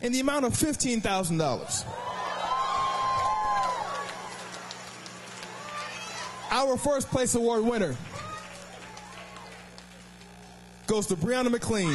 in the amount of $15,000. Our first place award winner goes to Briana McLean.